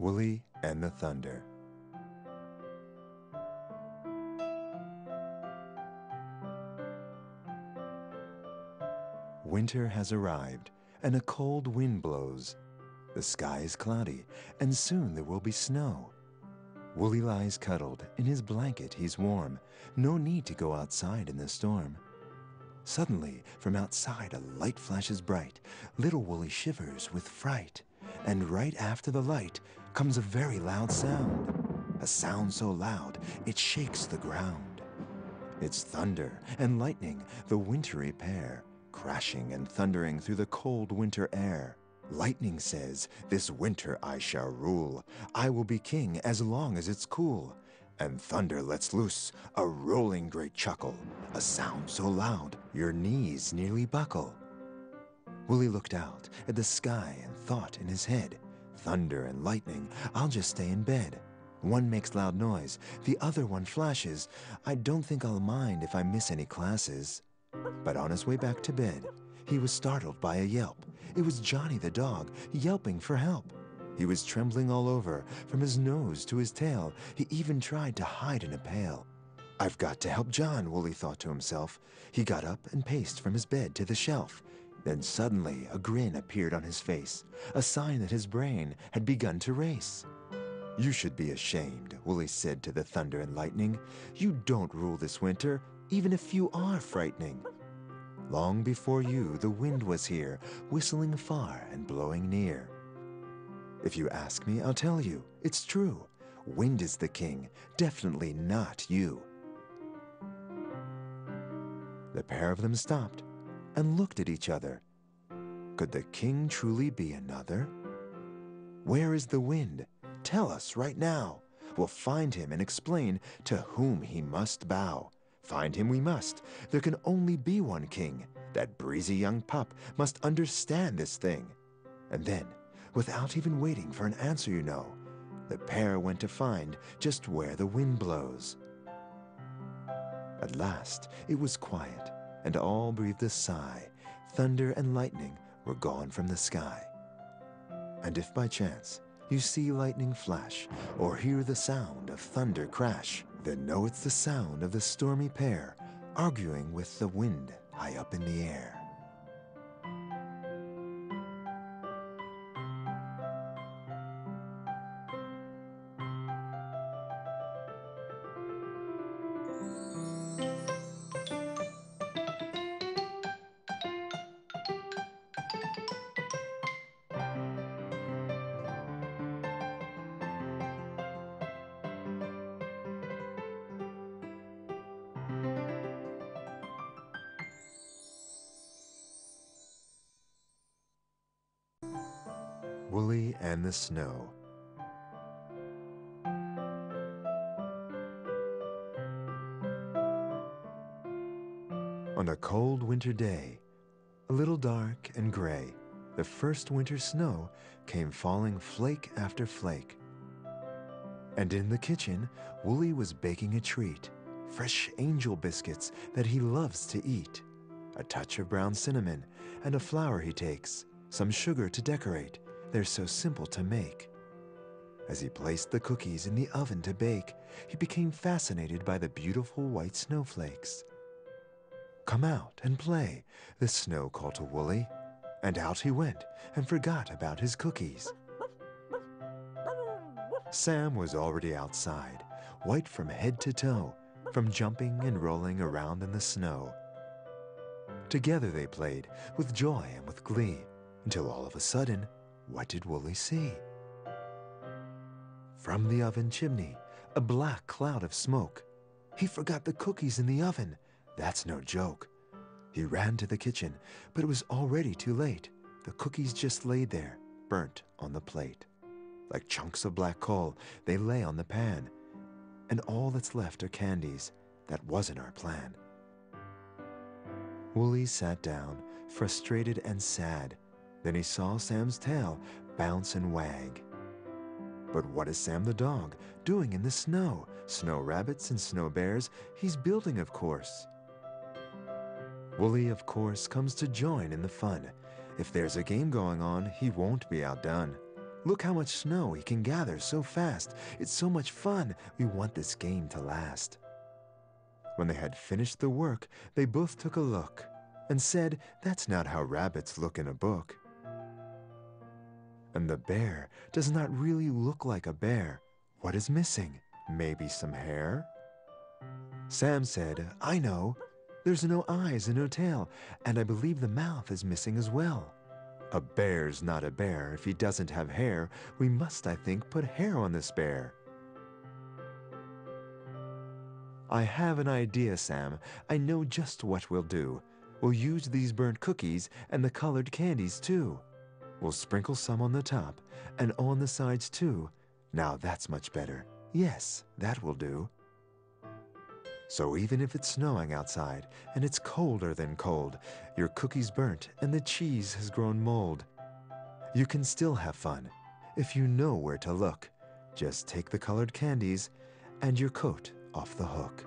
Wooly and the Thunder. Winter has arrived, and a cold wind blows. The sky is cloudy, and soon there will be snow. Wooly lies cuddled. In his blanket he's warm. No need to go outside in the storm. Suddenly, from outside a light flashes bright. Little Wooly shivers with fright. And right after the light comes a very loud sound. A sound so loud it shakes the ground. It's thunder and lightning, the wintry pair, crashing and thundering through the cold winter air. Lightning says, "This winter I shall rule. I will be king as long as it's cool." And thunder lets loose a rolling great chuckle, a sound so loud your knees nearly buckle. Wooly looked out at the sky and thought in his head, "Thunder and lightning, I'll just stay in bed. One makes loud noise, the other one flashes. I don't think I'll mind if I miss any classes." But on his way back to bed, he was startled by a yelp. It was Johnny the dog, yelping for help. He was trembling all over, from his nose to his tail. He even tried to hide in a pail. "I've got to help John," Wooly thought to himself. He got up and paced from his bed to the shelf. Then suddenly a grin appeared on his face, a sign that his brain had begun to race. "You should be ashamed," Wooly said to the thunder and lightning. "You don't rule this winter, even if you are frightening. Long before you, the wind was here, whistling far and blowing near. If you ask me, I'll tell you, it's true. Wind is the king, definitely not you." The pair of them stopped and looked at each other. Could the king truly be another? Where is the wind? Tell us right now. We'll find him and explain to whom he must bow. Find him we must. There can only be one king. That breezy young pup must understand this thing. And then, without even waiting for an answer, you know, the pair went to find just where the wind blows. At last, it was quiet, and all breathed a sigh. Thunder and lightning were gone from the sky. And if by chance you see lightning flash, or hear the sound of thunder crash, then know it's the sound of the stormy pair arguing with the wind high up in the air. Wooly and the Snow. On a cold winter day, a little dark and gray, the first winter snow came falling flake after flake. And in the kitchen, Wooly was baking a treat, fresh angel biscuits that he loves to eat, a touch of brown cinnamon, and a flour he takes, some sugar to decorate. They're so simple to make. As he placed the cookies in the oven to bake, he became fascinated by the beautiful white snowflakes. "Come out and play," the snow called to Wooly, and out he went and forgot about his cookies. Sam was already outside, white from head to toe, from jumping and rolling around in the snow. Together they played, with joy and with glee, until all of a sudden, what did Wooly see? From the oven chimney, a black cloud of smoke. He forgot the cookies in the oven. That's no joke. He ran to the kitchen, but it was already too late. The cookies just lay there, burnt on the plate. Like chunks of black coal, they lay on the pan. And all that's left are candies. That wasn't our plan. Wooly sat down, frustrated and sad. Then he saw Sam's tail bounce and wag. But what is Sam the dog doing in the snow? Snow rabbits and snow bears he's building, of course. Wooly, of course, comes to join in the fun. If there's a game going on, he won't be outdone. Look how much snow he can gather so fast. It's so much fun. We want this game to last. When they had finished the work, they both took a look and said, "That's not how rabbits look in a book. And the bear does not really look like a bear. What is missing? Maybe some hair?" Sam said, "I know. There's no eyes and no tail, and I believe the mouth is missing as well. A bear's not a bear if he doesn't have hair. We must, I think, put hair on this bear." "I have an idea, Sam. I know just what we'll do. We'll use these burnt cookies and the colored candies too. We'll sprinkle some on the top and on the sides too. Now that's much better. Yes, that will do." So even if it's snowing outside and it's colder than cold, your cookie's burnt and the cheese has grown mold, you can still have fun if you know where to look. Just take the colored candies and your coat off the hook.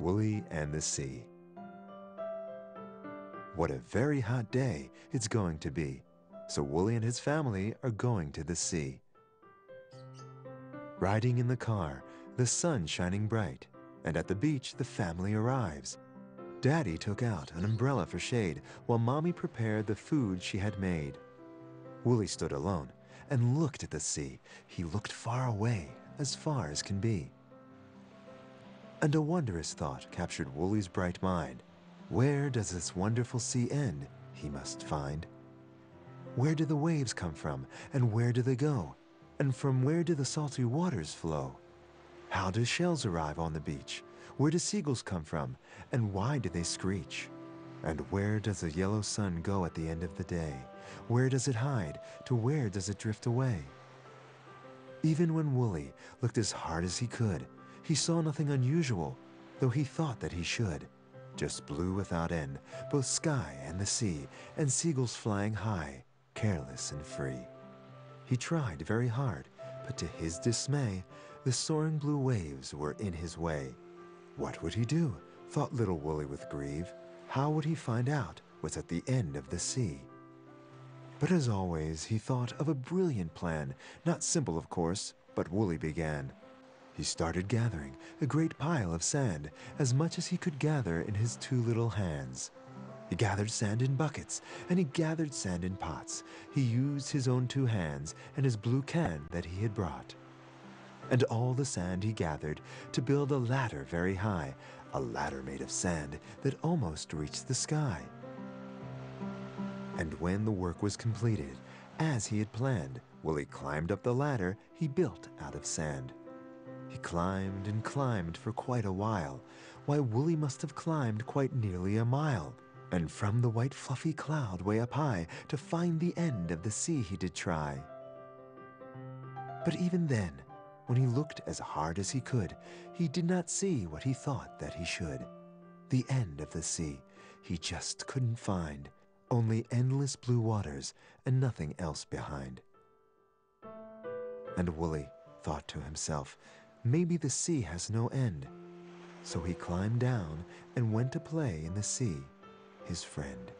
Wooly and the Sea. What a very hot day it's going to be, so Wooly and his family are going to the sea. Riding in the car, the sun shining bright, and at the beach the family arrives. Daddy took out an umbrella for shade while Mommy prepared the food she had made. Wooly stood alone and looked at the sea. He looked far away, as far as can be. And a wondrous thought captured Wooly's bright mind. Where does this wonderful sea end? He must find. Where do the waves come from, and where do they go? And from where do the salty waters flow? How do shells arrive on the beach? Where do seagulls come from, and why do they screech? And where does the yellow sun go at the end of the day? Where does it hide? To where does it drift away? Even when Wooly looked as hard as he could, he saw nothing unusual, though he thought that he should. Just blue without end, both sky and the sea, and seagulls flying high, careless and free. He tried very hard, but to his dismay, the soaring blue waves were in his way. What would he do? Thought little Wooly with grief. How would he find out what's at the end of the sea? But as always, he thought of a brilliant plan, not simple of course, but Wooly began. He started gathering a great pile of sand, as much as he could gather in his two little hands. He gathered sand in buckets, and he gathered sand in pots. He used his own two hands and his blue can that he had brought. And all the sand he gathered to build a ladder very high, a ladder made of sand that almost reached the sky. And when the work was completed, as he had planned, Wooly climbed up the ladder he built out of sand. He climbed and climbed for quite a while. Why, Wooly must have climbed quite nearly a mile. And from the white fluffy cloud way up high, to find the end of the sea he did try. But even then, when he looked as hard as he could, he did not see what he thought that he should. The end of the sea he just couldn't find, only endless blue waters and nothing else behind. And Wooly thought to himself, maybe the sea has no end. So he climbed down and went to play in the sea, his friend.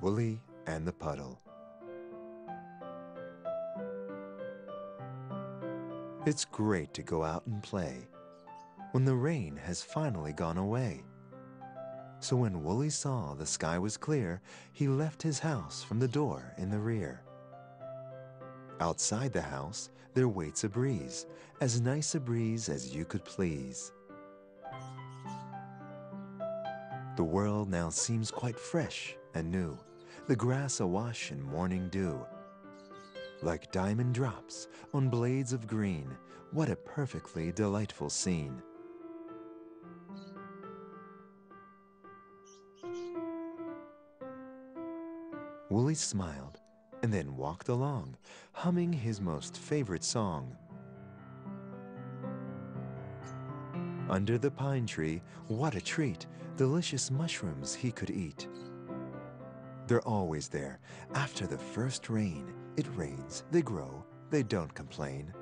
Wooly and the Puddle. It's great to go out and play. when the rain has finally gone away. So when Wooly saw the sky was clear, he left his house from the door in the rear. Outside the house, there waits a breeze, as nice a breeze as you could please. The world now seems quite fresh and new, the grass awash in morning dew. Like diamond drops on blades of green, what a perfectly delightful scene. Wooly smiled and then walked along, humming his most favorite song. Under the pine tree, what a treat, delicious mushrooms he could eat. They're always there. After the first rain, it rains, they grow, they don't complain.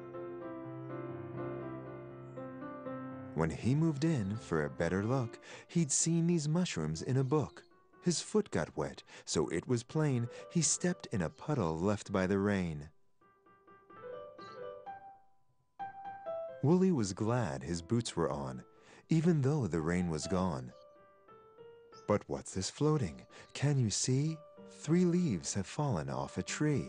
When he moved in for a better look, he'd seen these mushrooms in a book. His foot got wet, so it was plain he stepped in a puddle left by the rain. Wooly was glad his boots were on, even though the rain was gone. But what's this floating? Can you see? 3 leaves have fallen off a tree.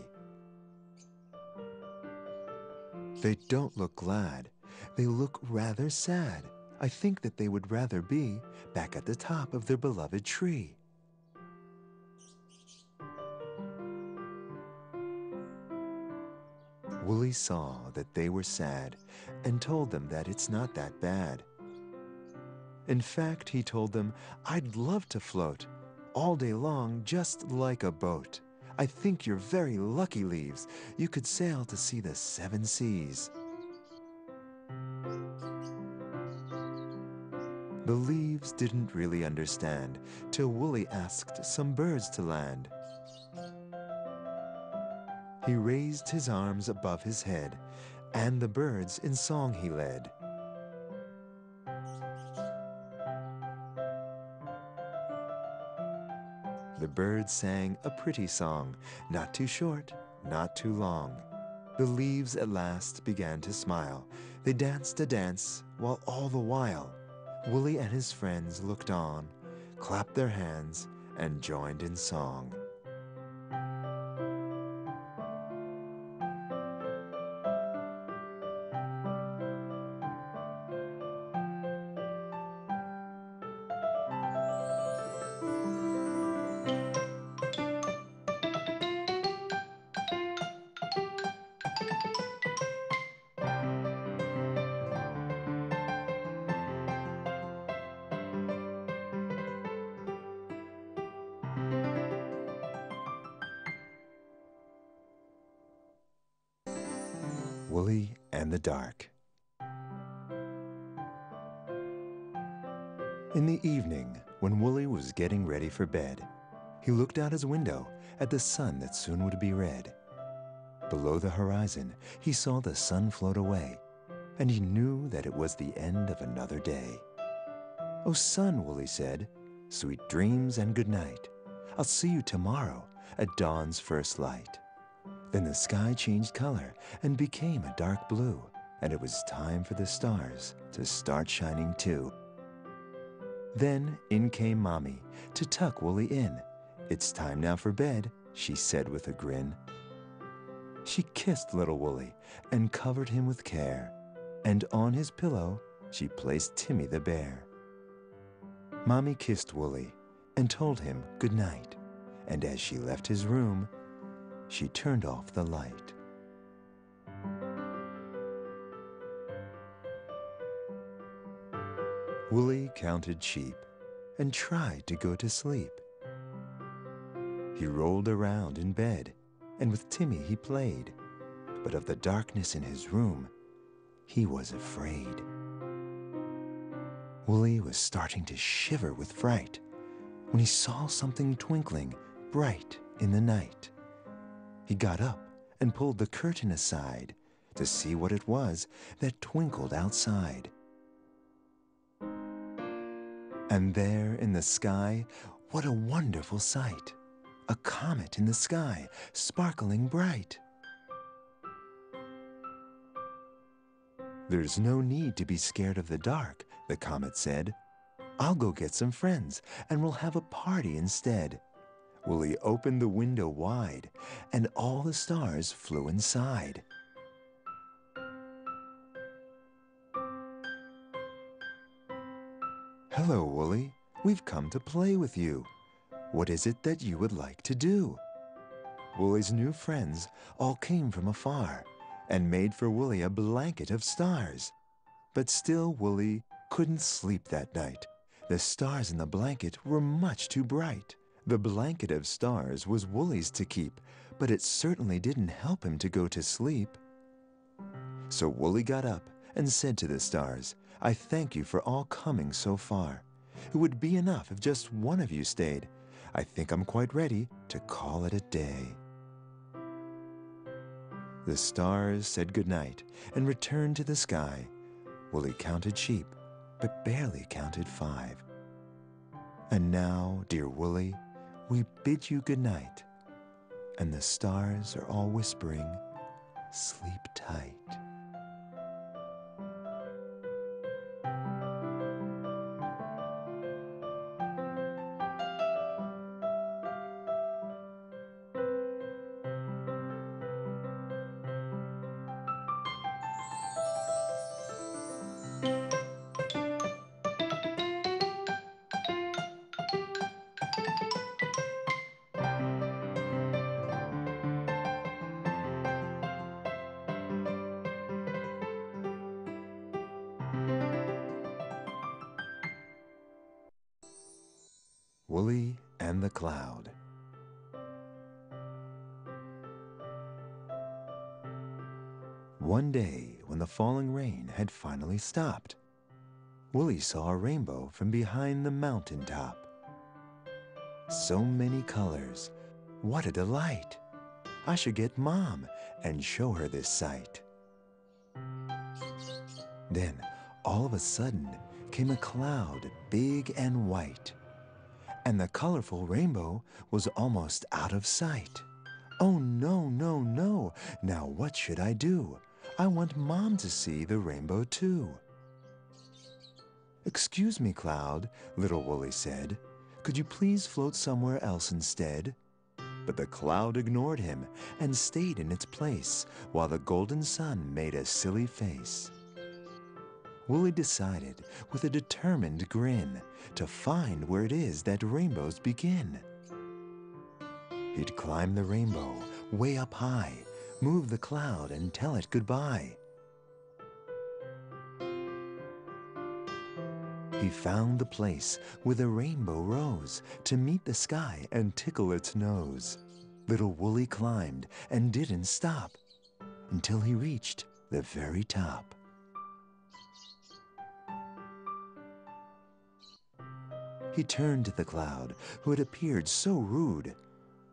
They don't look glad. They look rather sad. I think that they would rather be back at the top of their beloved tree. Wooly saw that they were sad and told them that it's not that bad. In fact, he told them, "I'd love to float all day long just like a boat. I think you're very lucky leaves. You could sail to see the 7 seas." The leaves didn't really understand till Wooly asked some birds to land. He raised his arms above his head, and the birds in song he led. The birds sang a pretty song, not too short, not too long. The leaves at last began to smile. They danced a dance, while all the while, Wooly and his friends looked on, clapped their hands, and joined in song. Wooly and the Dark. In the evening, when Wooly was getting ready for bed, he looked out his window at the sun that soon would be red. Below the horizon, he saw the sun float away, and he knew that it was the end of another day. "Oh sun," Wooly said, "sweet dreams and good night. I'll see you tomorrow at dawn's first light." Then the sky changed color and became a dark blue, and it was time for the stars to start shining too. Then in came Mommy to tuck Wooly in. "It's time now for bed," she said with a grin. She kissed little Wooly and covered him with care, and on his pillow she placed Timmy the bear. Mommy kissed Wooly and told him good night, and as she left his room, she turned off the light. Wooly counted sheep and tried to go to sleep. He rolled around in bed, and with Timmy he played, but of the darkness in his room, he was afraid. Wooly was starting to shiver with fright when he saw something twinkling bright in the night. He got up and pulled the curtain aside to see what it was that twinkled outside. And there in the sky, what a wonderful sight! A comet in the sky, sparkling bright. There's no need to be scared of the dark, the comet said. I'll go get some friends, and we'll have a party instead. Willie opened the window wide, and all the stars flew inside. Hello, Willie. We've come to play with you. What is it that you would like to do? Willie's new friends all came from afar and made for Willie a blanket of stars. But still, Willie couldn't sleep that night. The stars in the blanket were much too bright. The blanket of stars was Willie's to keep, but it certainly didn't help him to go to sleep. So Willie got up and said to the stars, I thank you for all coming so far. It would be enough if just one of you stayed. I think I'm quite ready to call it a day. The stars said goodnight and returned to the sky. Willie counted sheep, but barely counted five. And now, dear Willie, we bid you goodnight, and the stars are all whispering, sleep tight. Willie and the Cloud. One day, when the falling rain had finally stopped, Willie saw a rainbow from behind the mountaintop. So many colors, what a delight! I should get Mom and show her this sight. Then, all of a sudden, came a cloud big and white. And the colorful rainbow was almost out of sight. Oh no, no, no, now what should I do? I want Mom to see the rainbow too. Excuse me, Cloud, little Willie said. Could you please float somewhere else instead? But the cloud ignored him and stayed in its place while the golden sun made a silly face. Willie decided, with a determined grin, to find where it is that rainbows begin. He'd climb the rainbow way up high, move the cloud and tell it goodbye. He found the place where the rainbow rose to meet the sky and tickle its nose. Little Willie climbed and didn't stop until he reached the very top. He turned to the cloud, who had appeared so rude.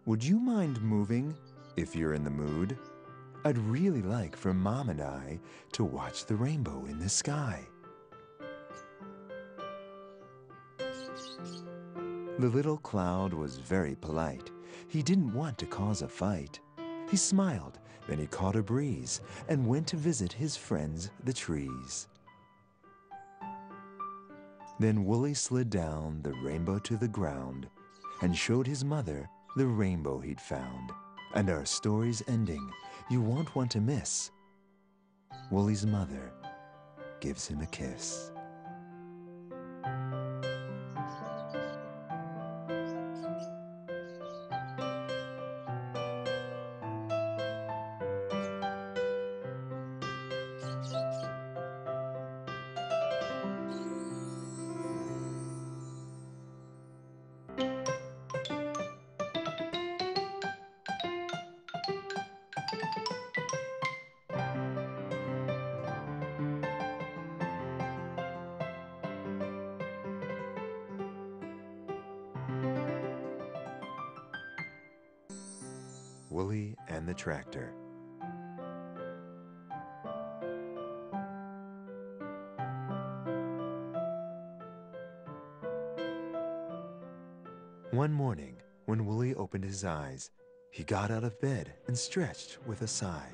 Would you mind moving, if you're in the mood? I'd really like for Mom and I to watch the rainbow in the sky. The little cloud was very polite. He didn't want to cause a fight. He smiled, then he caught a breeze, and went to visit his friends, the trees. Then Willie slid down the rainbow to the ground and showed his mother the rainbow he'd found. And our story's ending, you won't want to miss. Willie's mother gives him a kiss. Willie and the Tractor. One morning, when Willie opened his eyes, he got out of bed and stretched with a sigh.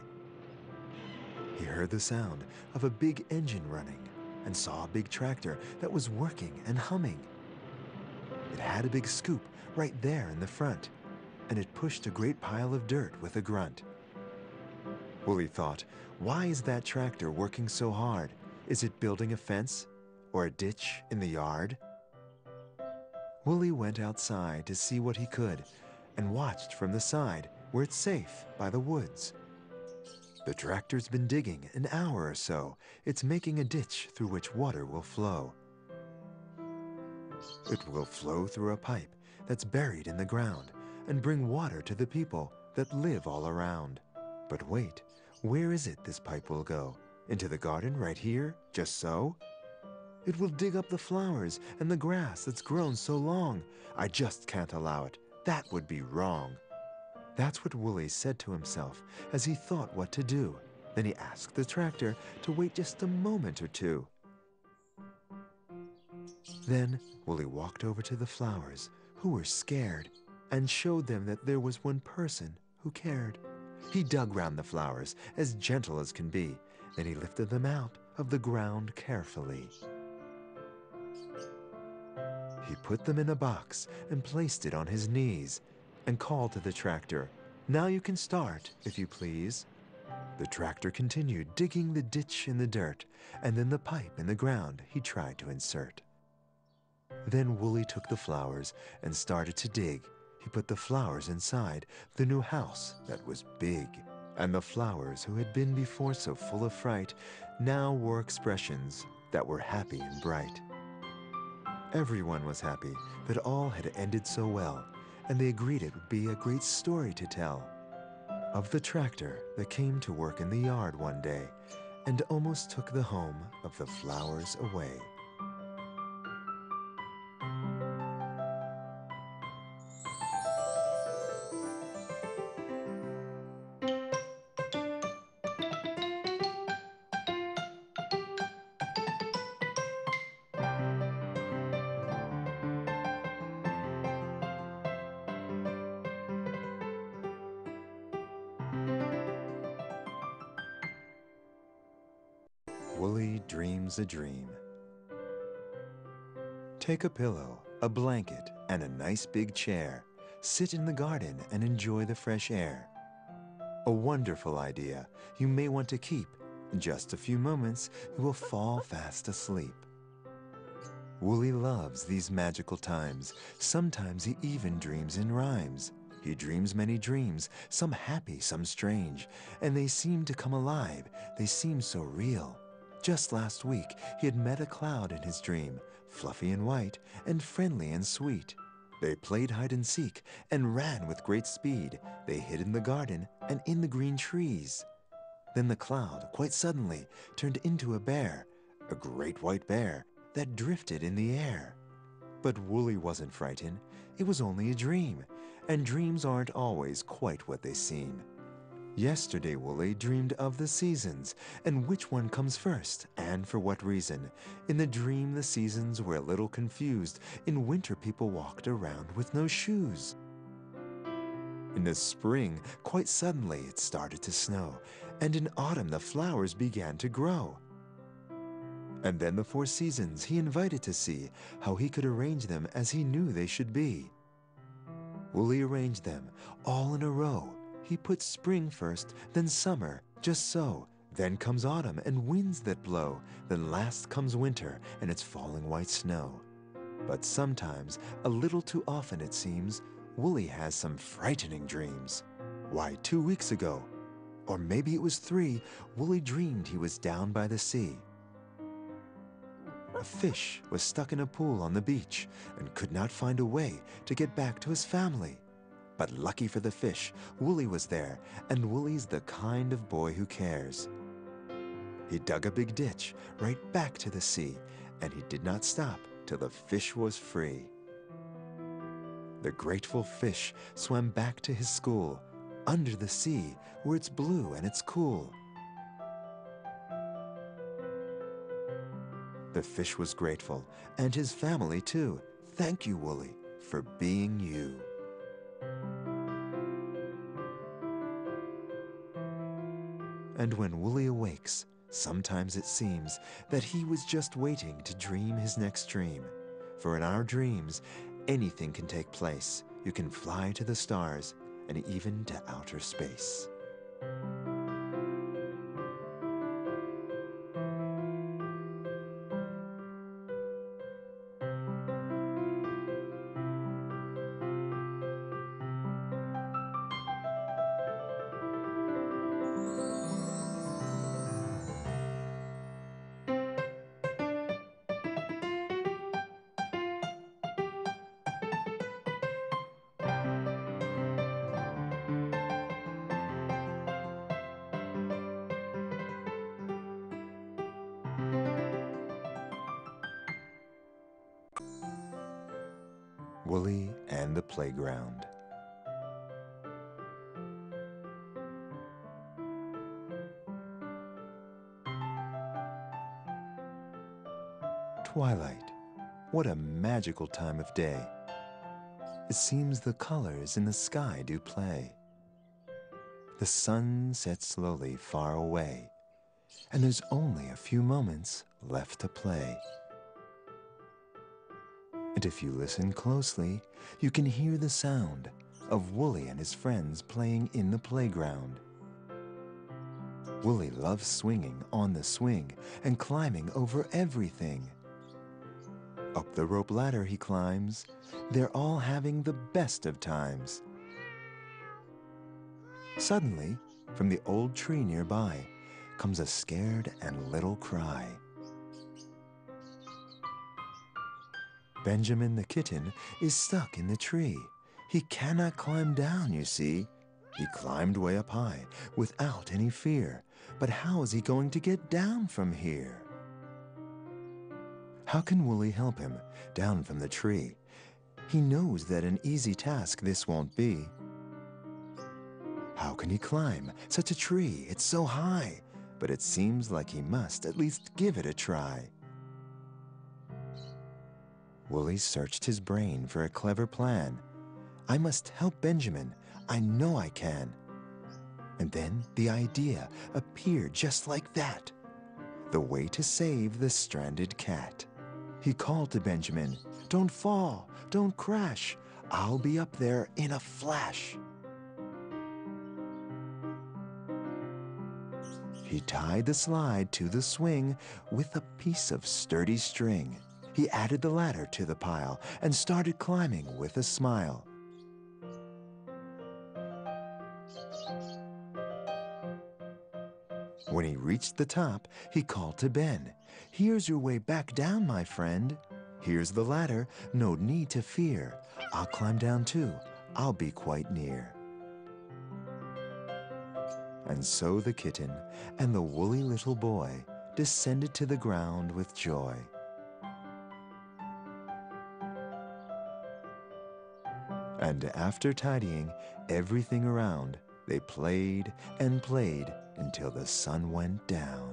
He heard the sound of a big engine running. and saw a big tractor that was working and humming. It had a big scoop right there in the front, and it pushed a great pile of dirt with a grunt. Wooly thought, why is that tractor working so hard? Is it building a fence or a ditch in the yard? Wooly went outside to see what he could and watched from the side where it's safe by the woods. The tractor's been digging an hour or so. It's making a ditch through which water will flow. It will flow through a pipe that's buried in the ground and bring water to the people that live all around. But wait, where is it this pipe will go? Into the garden right here, just so? It will dig up the flowers and the grass that's grown so long. I just can't allow it. That would be wrong. That's what Wooly said to himself as he thought what to do. Then he asked the tractor to wait just a moment or two. Then Wooly walked over to the flowers, who were scared, and showed them that there was one person who cared. He dug round the flowers, as gentle as can be. Then he lifted them out of the ground carefully. He put them in a box and placed it on his knees and called to the tractor, "Now you can start, if you please." The tractor continued digging the ditch in the dirt and then the pipe in the ground he tried to insert. Then Wooly took the flowers and started to dig. He put the flowers inside the new house that was big. And the flowers, who had been before so full of fright, now wore expressions that were happy and bright. Everyone was happy that all had ended so well, and they agreed it would be a great story to tell of the tractor that came to work in the yard one day and almost took the home of the flowers away. Wooly dreams a dream. Take a pillow, a blanket, and a nice big chair. Sit in the garden and enjoy the fresh air. A wonderful idea you may want to keep. In just a few moments, you will fall fast asleep. Wooly loves these magical times. Sometimes he even dreams in rhymes. He dreams many dreams, some happy, some strange, and they seem to come alive. They seem so real. Just last week, he had met a cloud in his dream, fluffy and white, and friendly and sweet. They played hide and seek and ran with great speed. They hid in the garden and in the green trees. Then the cloud, quite suddenly, turned into a bear, a great white bear that drifted in the air. But Wooly wasn't frightened. It was only a dream, and dreams aren't always quite what they seem. Yesterday, Wooly dreamed of the seasons and which one comes first and for what reason. In the dream, the seasons were a little confused. In winter, people walked around with no shoes. In the spring, quite suddenly, it started to snow, and in autumn, the flowers began to grow. And then the four seasons he invited to see how he could arrange them as he knew they should be. Wooly arranged them all in a row. He put spring first, then summer, just so. Then comes autumn and winds that blow. Then last comes winter and its falling white snow. But sometimes, a little too often it seems, Wooly has some frightening dreams. Why, 2 weeks ago, or maybe it was 3, Wooly dreamed he was down by the sea. A fish was stuck in a pool on the beach and could not find a way to get back to his family. But lucky for the fish, Wooly was there, and Wooly's the kind of boy who cares. He dug a big ditch right back to the sea, and he did not stop till the fish was free. The grateful fish swam back to his school, under the sea, where it's blue and it's cool. The fish was grateful, and his family too. Thank you, Wooly, for being you. And when Wooly awakes, Sometimes it seems that he was just waiting to dream his next dream. For in our dreams, anything can take place. You can fly to the stars and even to outer space. Wooly and the Playground. Twilight. What a magical time of day. It seems the colors in the sky do play. The sun sets slowly far away, and there's only a few moments left to play. And if you listen closely, you can hear the sound of Wooly and his friends playing in the playground. Wooly loves swinging on the swing and climbing over everything. Up the rope ladder he climbs. They're all having the best of times. Suddenly, from the old tree nearby, comes a scared and little cry. Benjamin the kitten is stuck in the tree. He cannot climb down, you see. He climbed way up high without any fear. But how is he going to get down from here? How can Wooly help him down from the tree? He knows that an easy task this won't be. How can he climb such a tree? It's so high. But it seems like he must at least give it a try. Wooly searched his brain for a clever plan. I must help Benjamin. I know I can. And then the idea appeared just like that. The way to save the stranded cat. He called to Benjamin, "Don't fall, don't crash. I'll be up there in a flash." He tied the slide to the swing with a piece of sturdy string. He added the ladder to the pile and started climbing with a smile. When he reached the top, he called to Ben. "Here's your way back down, my friend. Here's the ladder, no need to fear. I'll climb down too, I'll be quite near." And so the kitten and the woolly little boy descended to the ground with joy. And after tidying everything around, they played and played until the sun went down.